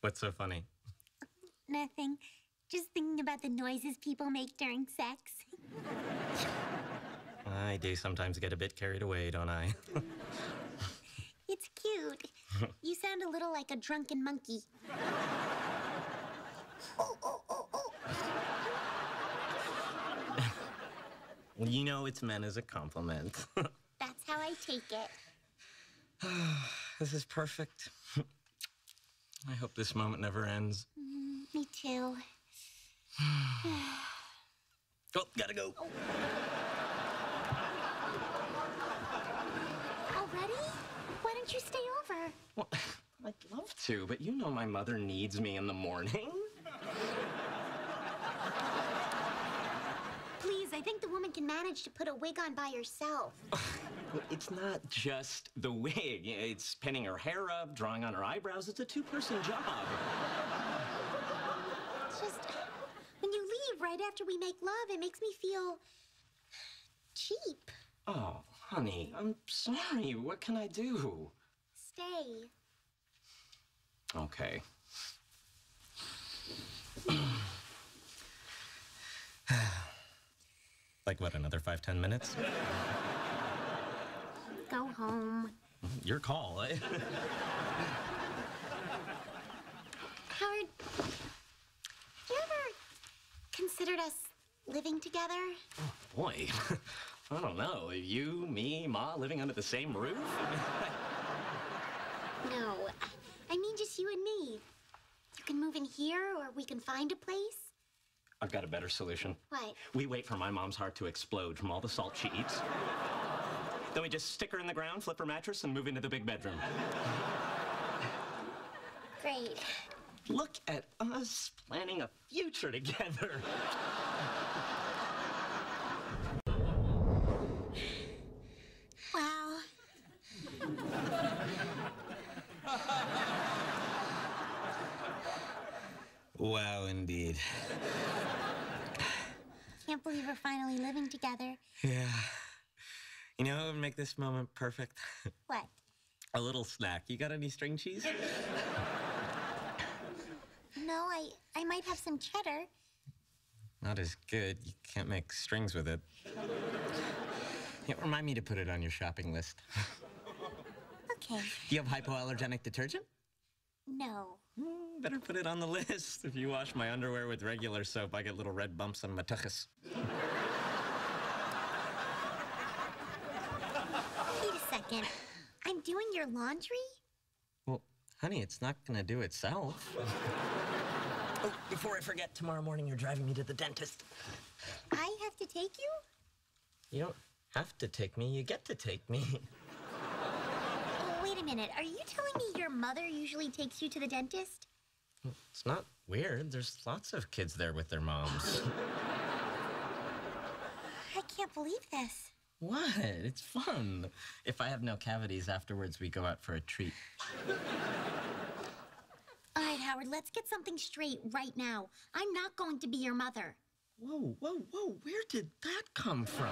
What's so funny? Nothing. Just thinking about the noises people make during sex. I do sometimes get a bit carried away, don't I? It's cute. You sound a little like a drunken monkey. Oh, oh, oh, oh. Well, you know it's meant as a compliment. That's how I take it. This is perfect. I hope this moment never ends. Me too. Oh, gotta go. Oh. Already? Why don't you stay over? Well, I'd love to, but you know my mother needs me in the morning. Please, I think the woman can manage to put a wig on by herself. It's not just the wig. It's pinning her hair up, drawing on her eyebrows. It's a two-person job. Just, when you leave right after we make love, it makes me feel cheap. Oh, honey, I'm sorry. What can I do? Stay. Okay. Like what, another 5–10 minutes? Go home. Your call. Howard, have you ever considered us living together? Oh, boy. I don't know. You, me, Ma, living under the same roof? No. I mean just you and me. You can move in here, or we can find a place. I've got a better solution. What? We wait for my mom's heart to explode from all the salt she eats. Then we just stick her in the ground, flip her mattress, and move into the big bedroom. Great. Look at us planning a future together. Wow. Wow, indeed. Can't believe we're finally living together. Yeah. You know what would make this moment perfect? What? A little snack. You got any string cheese? No, I might have some cheddar. Not as good. You can't make strings with it. Yeah, remind me to put it on your shopping list. Okay. Do you have hypoallergenic detergent? No. Better put it on the list. If you wash my underwear with regular soap, I get little red bumps on my tuchus. Second, I'm doing your laundry? Well, honey, it's not gonna do itself. Oh, before I forget, tomorrow morning you're driving me to the dentist. I have to take you? You don't have to take me, you get to take me. Oh, wait a minute, are you telling me your mother usually takes you to the dentist? Well, it's not weird, there's lots of kids there with their moms. I can't believe this. What? It's fun. If I have no cavities afterwards, we go out for a treat. All right, Howard, let's get something straight right now. I'm not going to be your mother. Whoa, whoa, whoa, where did that come from?